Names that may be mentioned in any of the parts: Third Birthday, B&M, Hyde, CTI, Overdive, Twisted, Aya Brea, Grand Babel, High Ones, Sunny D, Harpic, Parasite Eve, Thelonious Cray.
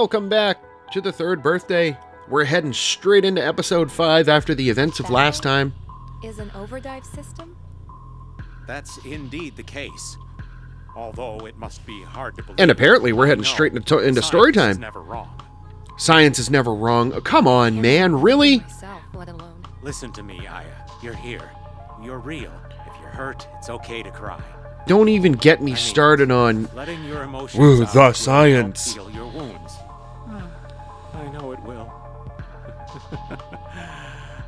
Welcome back to the third birthday. We're heading straight into episode 5 after the events of last time. Is an overdive system? That's indeed the case. Although it must be hard to believe. And apparently we're heading straight into story time. Science is never wrong. Science is never wrong. Oh, come on, man, really? Listen to me, Aya. You're here. You're real. If you're hurt, it's okay to cry. Don't even get me started on the science. Your wounds. I know it will.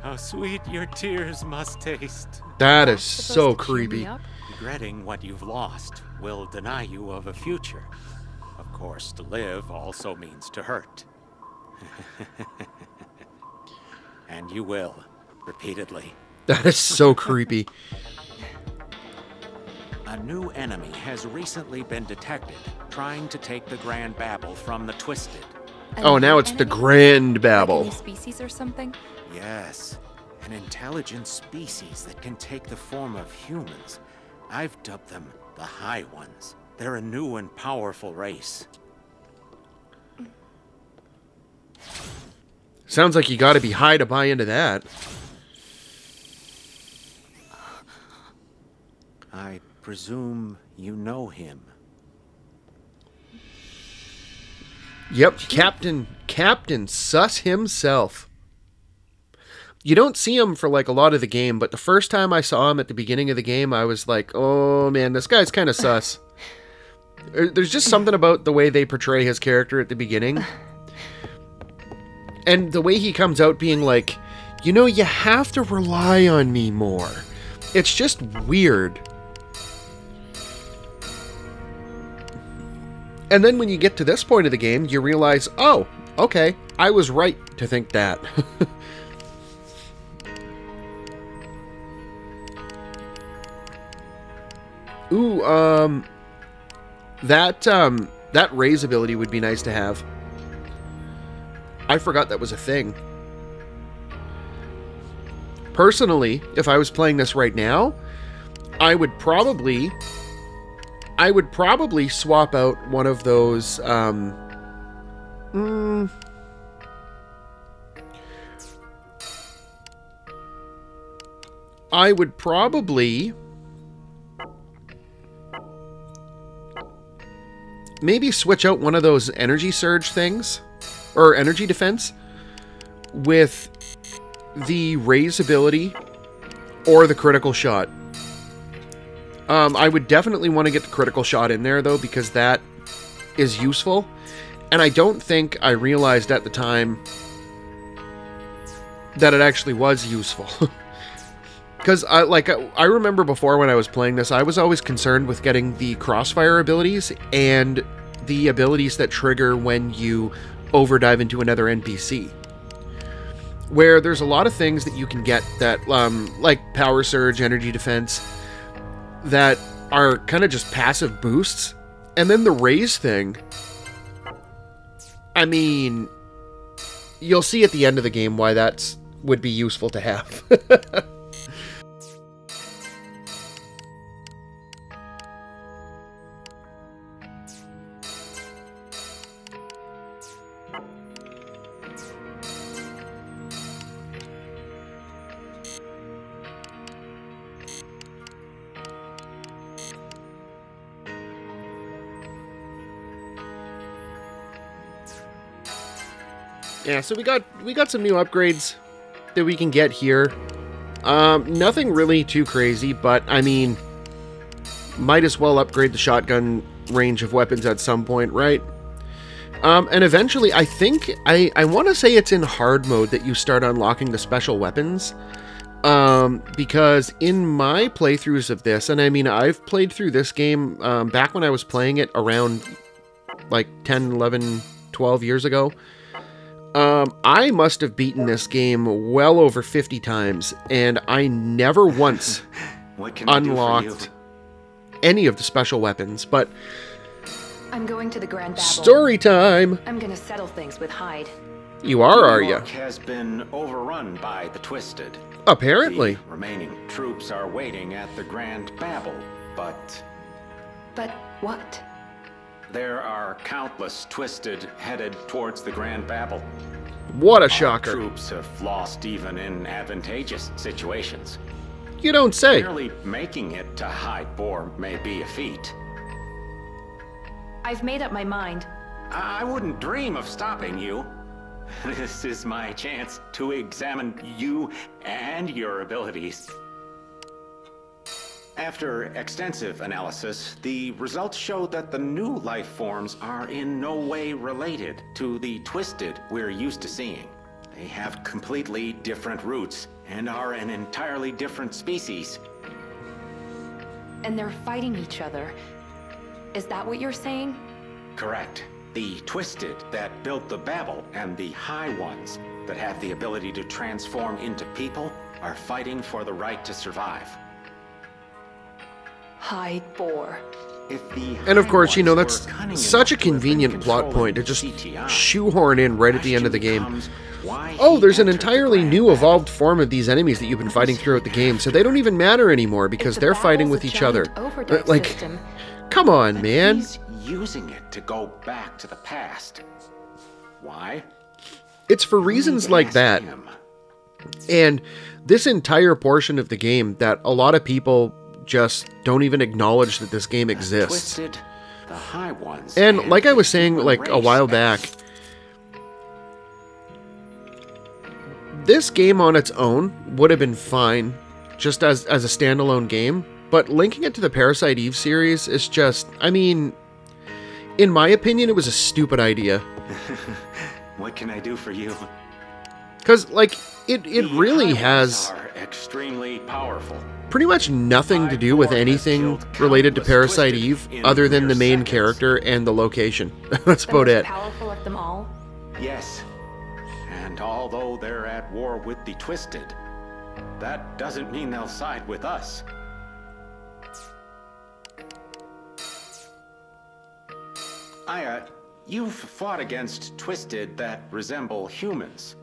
How sweet your tears must taste. That is so creepy. Regretting what you've lost will deny you of a future. Of course, to live also means to hurt. And you will, repeatedly. That is so creepy. A new enemy has recently been detected, trying to take the Grand Babel from the Twisted. Oh, now it's the Grand Babel. Species or something? Yes, an intelligent species that can take the form of humans. I've dubbed them the High Ones. They're a new and powerful race. Sounds like you gotta be high to buy into that. I presume you know him. Yep, Captain Sus himself. You don't see him for like a lot of the game, but the first time I saw him at the beginning of the game, I was like, oh man, this guy's kind of sus. There's just something about the way they portray his character at the beginning. And the way he comes out being like, you know, you have to rely on me more. It's just weird. And then when you get to this point of the game, you realize, oh, okay, I was right to think that. Ooh, that raise ability would be nice to have. I forgot that was a thing. Personally, if I was playing this right now, I would probably swap out one of those, I would probably maybe switch out one of those energy surge things, or energy defense, with the raise ability or the critical shot. I would definitely want to get the critical shot in there, though, because that is useful. And I don't think I realized at the time that it actually was useful. Because, I remember before when I was playing this, I was always concerned with getting the crossfire abilities and the abilities that trigger when you overdive into another NPC. Where there's a lot of things that you can get that, like power surge, energy defense, that are kind of just passive boosts. And then the raise thing, I mean, you'll see at the end of the game why that would be useful to have. Yeah, so we got some new upgrades that we can get here. Nothing really too crazy, but I mean, might as well upgrade the shotgun range of weapons at some point, right? And eventually, I think I want to say it's in hard mode that you start unlocking the special weapons, because in my playthroughs of this, and I mean I've played through this game back when I was playing it around like 10, 11, 12 years ago. I must have beaten this game well over 50 times, and I never once unlocked any of the special weapons. But I'm going to the Grand Babel. Story time. I'm going to settle things with Hyde. You are you? Has been overrun by the Twisted. Apparently, the remaining troops are waiting at the Grand Babel, but what? there are countless Twisted headed towards the Grand Babel. What a shocker. Our troops have lost even in advantageous situations. You don't say. Merely making it to Hyde may be a feat. I've made up my mind. I wouldn't dream of stopping you. This is my chance to examine you and your abilities. After extensive analysis, the results show that the new life forms are in no way related to the Twisted we're used to seeing. They have completely different roots and are an entirely different species. And they're fighting each other. Is that what you're saying? Correct. The Twisted that built the Babel and the High Ones that have the ability to transform into people are fighting for the right to survive. Hyde Boar. And of course, you know, that's such a convenient plot point to just shoehorn in right at the end of the game. Oh, there's an entirely new evolved form of these enemies that you've been fighting throughout the game, so they don't even matter anymore because they're fighting with each other. Like, come on, man. He's using it to go back to the past. Why? It's for reasons like that. And this entire portion of the game that a lot of people just don't even acknowledge that this game exists. And like I was saying like a while back, this game on its own would have been fine just as a standalone game, but linking it to the Parasite Eve series is just, I mean, in my opinion, it was a stupid idea. What can I do for you? Because, like, it really has extremely powerful. Pretty much nothing to do with anything related to Parasite Eve other than the main character and the location. That's about it. Powerful of them all? Yes. And although they're at war with the Twisted, that doesn't mean they'll side with us. Aya, you've fought against Twisted that resemble humans.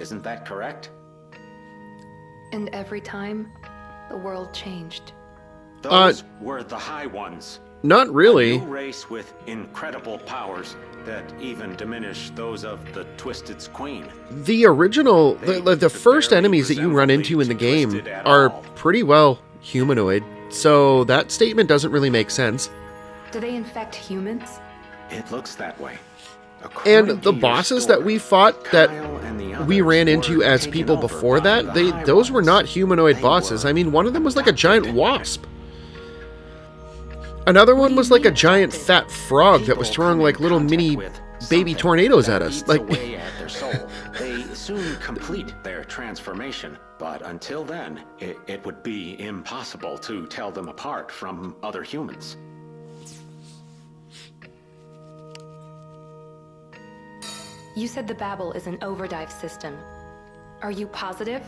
Isn't that correct? And every time, the world changed. Those were the High Ones. Not really. A new race with incredible powers that even diminish those of the Twisted's queen. The original, the first enemies that you run into in the game are pretty well humanoid, so that statement doesn't really make sense. Do they infect humans? It looks that way. And the bosses that we fought, that we ran into as people before that, those were not humanoid bosses. I mean, one of them was like a giant wasp. Another one was like a giant fat frog that was throwing like little mini baby tornadoes at us. Like, they soon complete their transformation, but until then, it would be impossible to tell them apart from other humans. You said the Babel is an overdive system. Are you positive?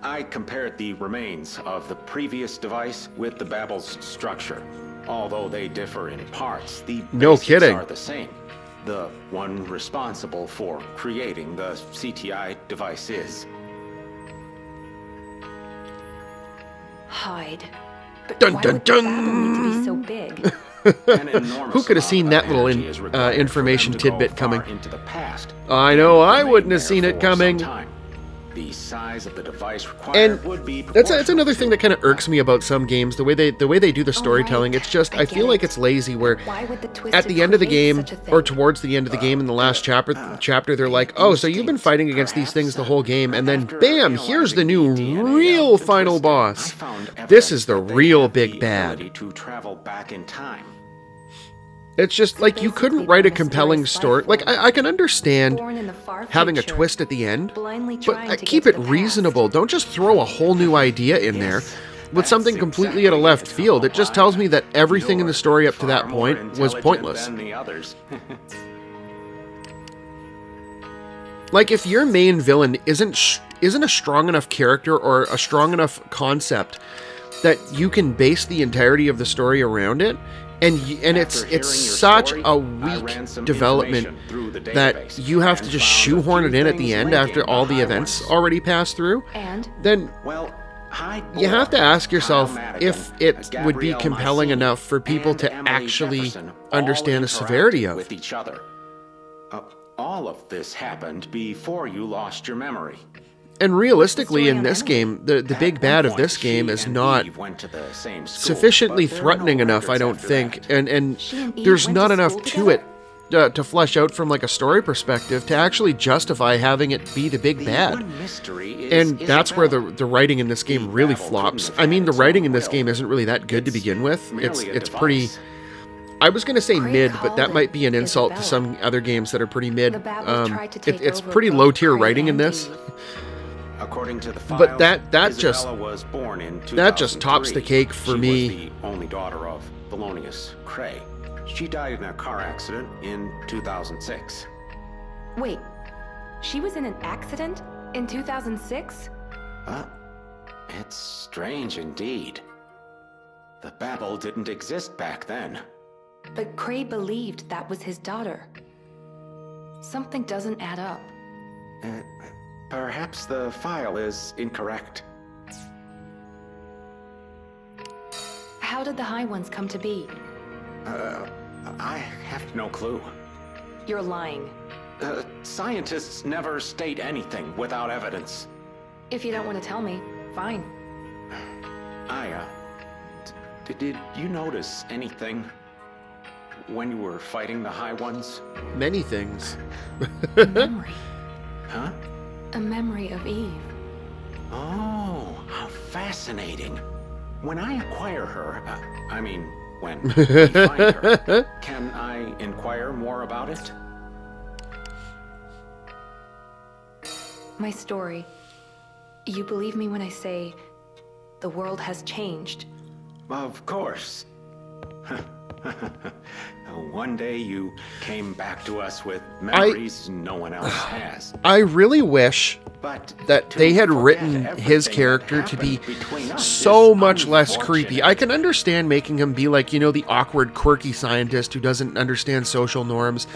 I compared the remains of the previous device with the Babel's structure. Although they differ in parts, the basics are the same. The one responsible for creating the CTI device is Hyde. But dun, why dun, would dun. The Babel need to be so big? Who could have seen that little information tidbit coming? I know I wouldn't have seen it coming. And that's another thing that kind of irks me about some games, the way they do the storytelling. It's just, I feel like it's lazy, where at the end of the game, or towards the end of the game in the last chapter, they're like, oh, so you've been fighting against these things the whole game, and then bam, here's the new real final boss. This is the real big bad. It's just like, you couldn't write a compelling story. Like, I can understand having a twist at the end, but keep it reasonable. Don't just throw a whole new idea in there with something completely out of left field. It just tells me that everything in the story up to that point was pointless. Like, if your main villain isn't a strong enough character or a strong enough concept that you can base the entirety of the story around it, and it's such a weak development that you have to just shoehorn it in at the end after all the events already passed through, then You have to ask yourself if it would be compelling enough for people to actually understand the severity of with each other. All of this happened before you lost your memory. And realistically, in this game, the big bad of this game is not sufficiently threatening enough, I don't think, and there's not enough to it to flesh out from like a story perspective to actually justify having it be the big bad. And that's where the writing in this game really flops. I mean, the writing in this game isn't really that good to begin with. It's pretty... I was going to say mid, but that might be an insult to some other games that are pretty mid. It's pretty low-tier writing in this. According to the file, but that just tops the cake for me. She was the only daughter of Thelonious Cray. She died in a car accident in 2006. Wait, she was in an accident in 2006? It's strange indeed. The Babel didn't exist back then. But Cray believed that was his daughter. Something doesn't add up. Perhaps the file is incorrect. How did the High Ones come to be? I have no clue. You're lying. Scientists never state anything without evidence. If you don't want to tell me, fine. Aya, did you notice anything when you were fighting the High Ones? Many things. A memory. Huh? A memory of Eve. Oh, how fascinating. When I acquire her, I mean, when we find her, can I inquire more about it? My story. You believe me when I say the world has changed? Of course. One day you came back to us with memories no one else has. I really wish that they had written his character to be so much less creepy. I can understand making him be like, you know, the awkward, quirky scientist who doesn't understand social norms.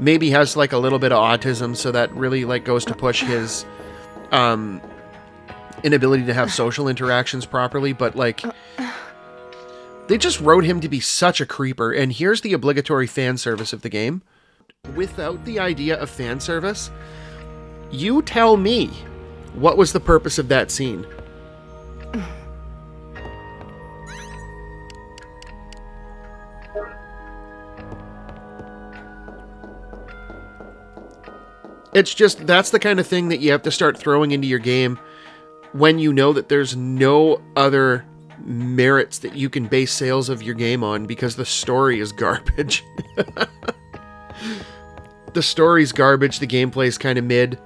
Maybe has like a little bit of autism, so that really like goes to push his inability to have social interactions properly, but like... They just wrote him to be such a creeper, and here's the obligatory fan service of the game. Without the idea of fan service, you tell me what was the purpose of that scene. It's just, that's the kind of thing that you have to start throwing into your game when you know that there's no other merits that you can base sales of your game on, because the story is garbage. The story's garbage, the gameplay's kind of mid.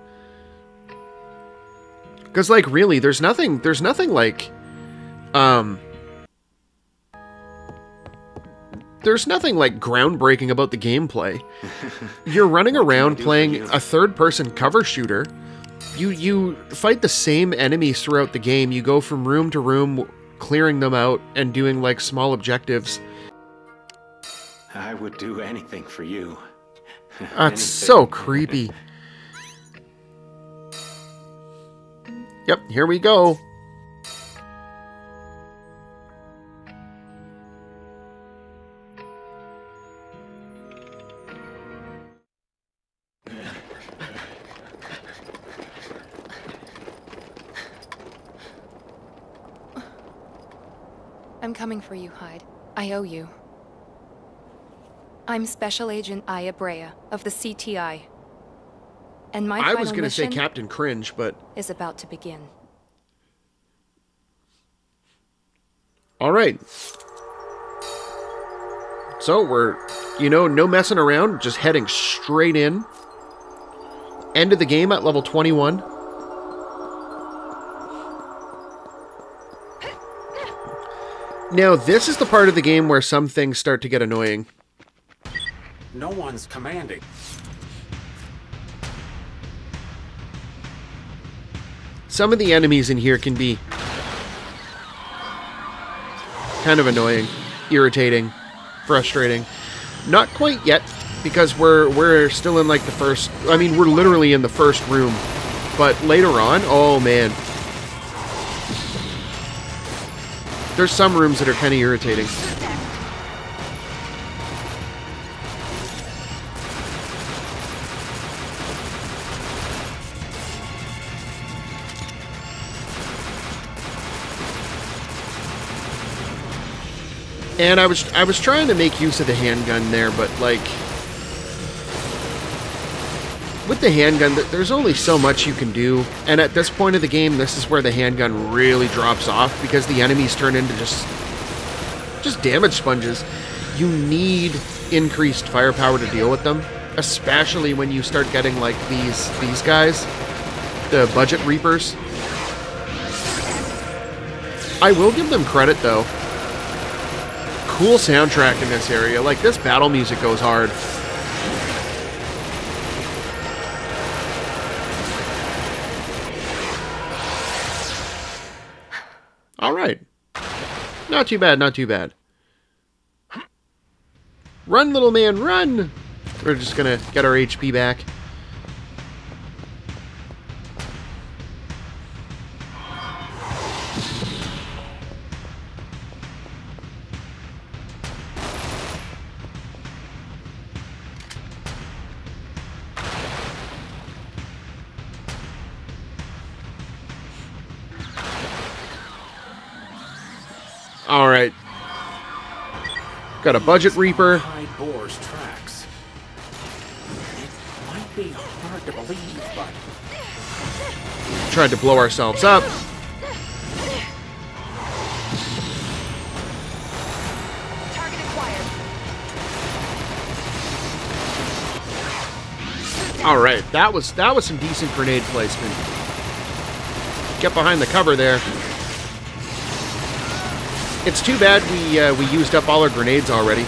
Because like really, there's nothing like there's nothing like groundbreaking about the gameplay. You're running around playing a third-person cover shooter. You fight the same enemies throughout the game. You go from room to room, clearing them out and doing like small objectives. I would do anything for you. That's so creepy. Yep, here we go. I'm coming for you, Hyde. I owe you. I'm Special Agent Aya Brea of the CTI. And my final mission Captain Cringe, but is about to begin. All right. So we're, you know, no messing around, just heading straight in. End of the game at level 21. Now, this is the part of the game where some things start to get annoying. No one's commanding. Some of the enemies in here can be kind of annoying, irritating, frustrating. Not quite yet, because we're still in like the first... I mean, we're literally in the first room. But later on, oh man. There's some rooms that are kind of irritating. And I was trying to make use of the handgun there, but like with the handgun, there's only so much you can do. And at this point of the game, this is where the handgun really drops off because the enemies turn into just damage sponges. You need increased firepower to deal with them, especially when you start getting like these guys, the budget reapers. I will give them credit though. Cool soundtrack in this area. Like, this battle music goes hard. Alright. Not too bad, not too bad. Run, little man, run! We're just gonna get our HP back. Alright. Got a budget reaper. Boar's tracks. It might be hard to believe, but tried to blow ourselves up. Target acquired. Alright, that was some decent grenade placement. Get behind the cover there. It's too bad we used up all our grenades already.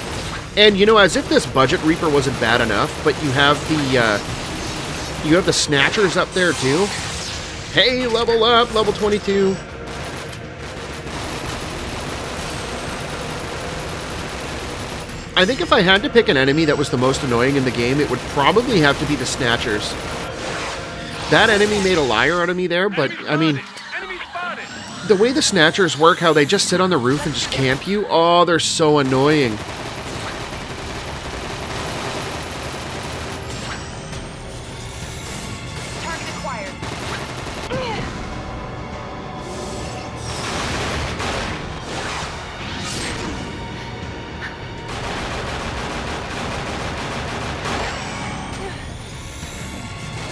And, you know, as if this budget reaper wasn't bad enough, but you have the snatchers up there, too. Hey, level up, level 22. I think if I had to pick an enemy that was the most annoying in the game, it would probably have to be the snatchers. That enemy made a liar out of me there, but, I mean, the way the snatchers work, how they just sit on the roof and just camp you, oh, they're so annoying. Target acquired.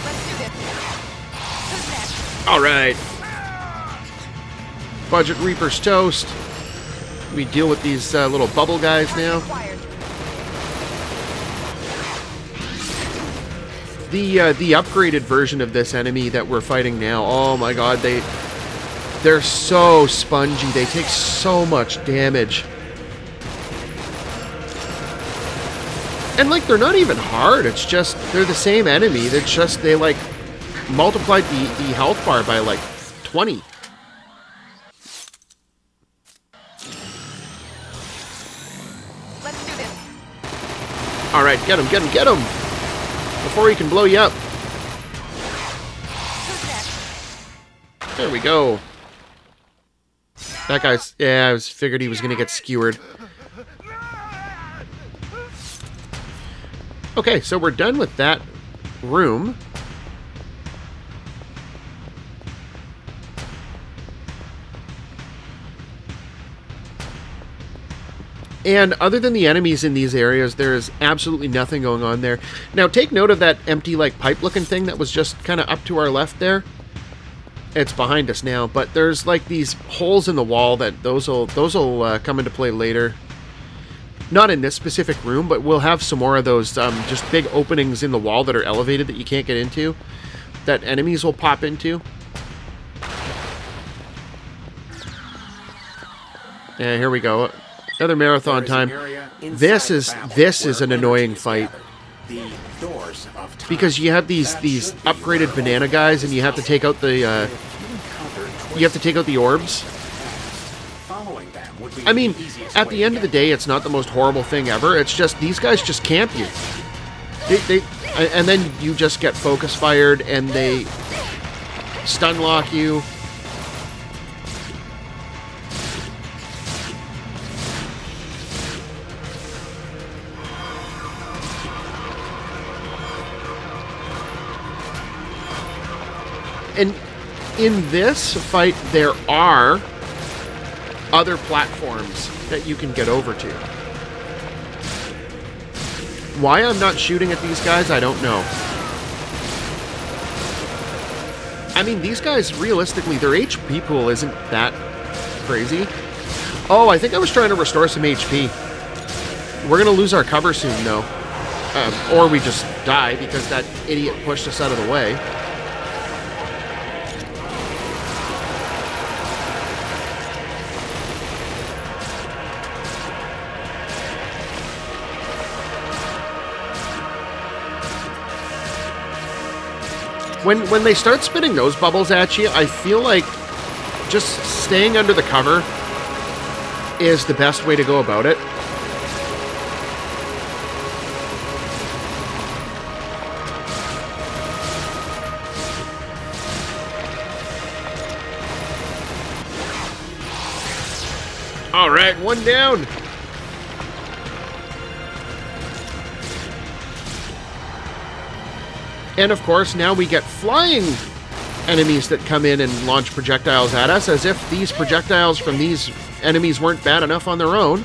Let's do this. All right. Budget Reaper's toast. We deal with these little bubble guys now. The upgraded version of this enemy that we're fighting now. Oh my god, they're so spongy. They take so much damage. And like, they're not even hard. It's just they're the same enemy. They're just they like multiplied the health bar by like 20. Alright, get him, get him, get him! Before he can blow you up. There we go. That guy's... yeah, I figured he was going to get skewered. Okay, so we're done with that room. And other than the enemies in these areas, there is absolutely nothing going on there. Now, take note of that empty, like, pipe-looking thing that was just kind of up to our left there. It's behind us now, but there's, like, these holes in the wall that those will come into play later. Not in this specific room, but we'll have some more of those just big openings in the wall that are elevated that you can't get into, that enemies will pop into. Yeah, here we go. Another marathon time. This is an annoying fight because you have these upgraded banana guys, and you have to take out the orbs. I mean, at the end of the day, it's not the most horrible thing ever. It's just these guys just camp you. And then you just get focus fired, and they stun lock you. And in this fight, there are other platforms that you can get over to. Why I'm not shooting at these guys, I don't know. I mean, these guys, realistically, their HP pool isn't that crazy. Oh, I think I was trying to restore some HP. We're going to lose our cover soon, though. Or we just die because that idiot pushed us out of the way. When they start spitting those bubbles at you, I feel like just staying under the cover is the best way to go about it. All right, one down. And of course, now we get flying enemies that come in and launch projectiles at us, as if these projectiles from these enemies weren't bad enough on their own.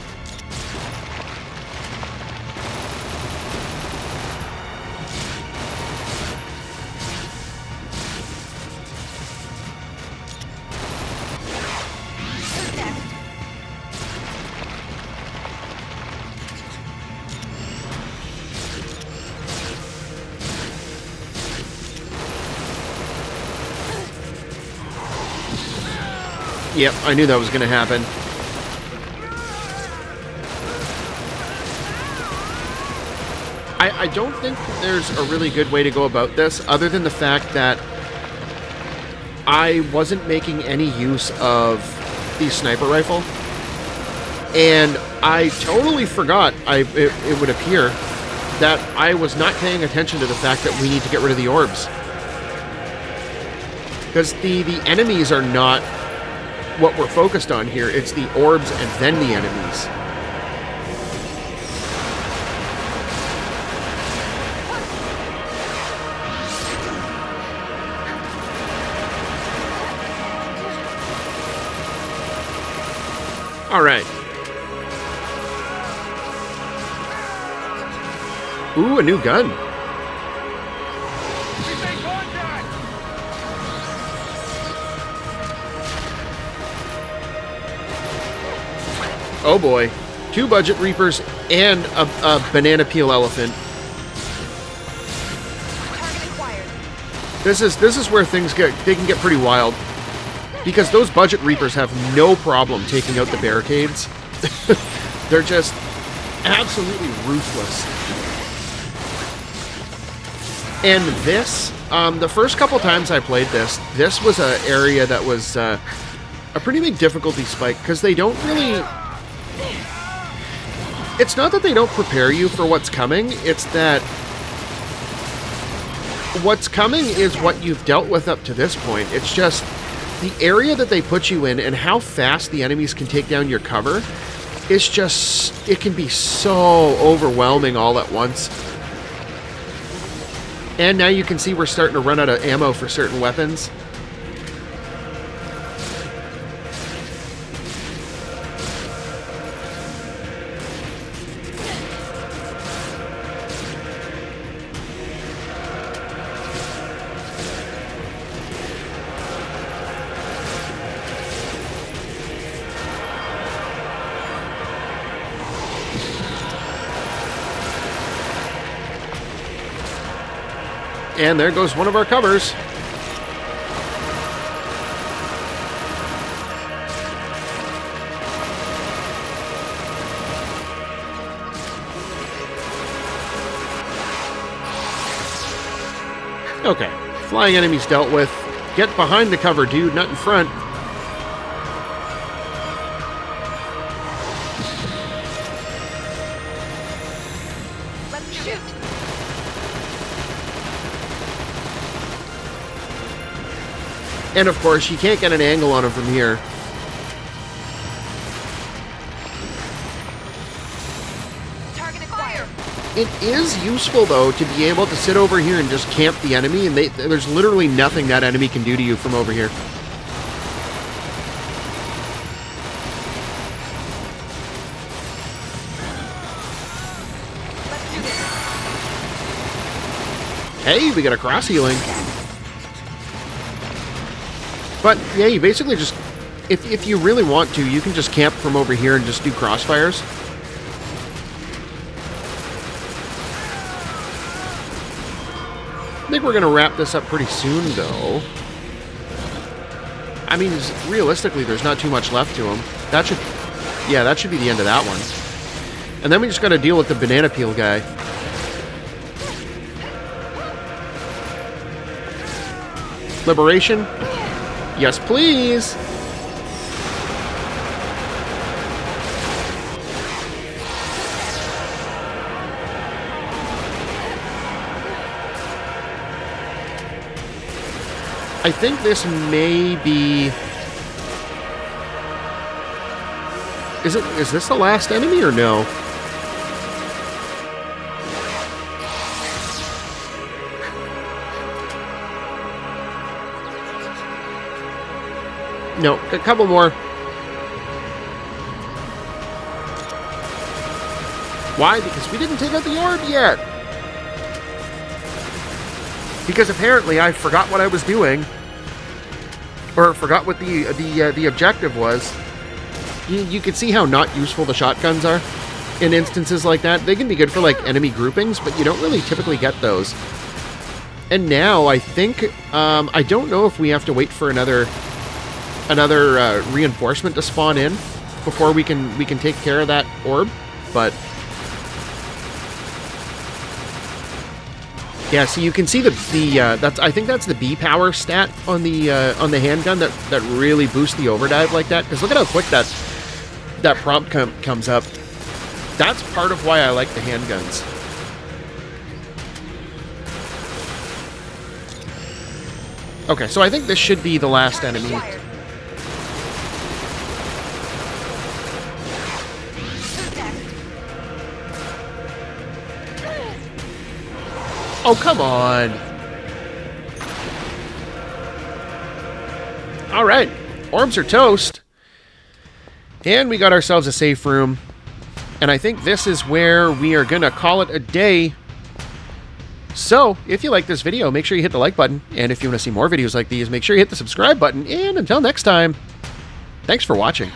Yep, I knew that was going to happen. I don't think that there's a really good way to go about this, other than the fact that I wasn't making any use of the sniper rifle. And I totally forgot, it would appear, that I was not paying attention to the fact that we need to get rid of the orbs. Because the enemies are not what we're focused on here. It's the orbs and then the enemies. All right. Ooh, a new gun. Oh boy, 2 budget reapers and a banana peel elephant. This is where things can get pretty wild, because those budget reapers have no problem taking out the barricades. They're just absolutely ruthless. And this, the first couple times I played this was an area that was a pretty big difficulty spike, because they don't really. It's not that they don't prepare you for what's coming, it's that what's coming is what you've dealt with up to this point. It's just the area that they put you in and how fast the enemies can take down your cover. It's just, it can be so overwhelming all at once. And now you can see we're starting to run out of ammo for certain weapons. And there goes one of our covers. Okay, flying enemies dealt with. Get behind the cover, dude, not in front. And of course, you can't get an angle on him from here. Target acquired. It is useful, though, to be able to sit over here and just camp the enemy, and there's literally nothing that enemy can do to you from over here. Hey, we got a cross healing. But yeah, you basically just, if you really want to, you can just camp from over here and just do crossfires. I think we're going to wrap this up pretty soon, though. I mean, realistically, there's not too much left to him. That should, yeah, that should be the end of that one. And then we just got to deal with the banana peel guy. Liberation? Yes, please! I think this may be... Is this the last enemy or no? No, a couple more. Why? Because we didn't take out the orb yet. Because apparently I forgot what I was doing, or forgot what the objective was. You can see how not useful the shotguns are in instances like that. They can be good for like enemy groupings, but you don't really typically get those. And now I think I don't know if we have to wait for another reinforcement to spawn in before we can take care of that orb, but yeah, so you can see the that's, I think that's the B power stat on the handgun that really boosts the overdive like that, because look at how quick that prompt comes up. That's part of why I like the handguns. Okay, so I think this should be the last enemy. Oh, come on. All right. Orbs are toast. And we got ourselves a safe room. And I think this is where we are going to call it a day. So, if you like this video, make sure you hit the like button. And if you want to see more videos like these, make sure you hit the subscribe button. And until next time, thanks for watching.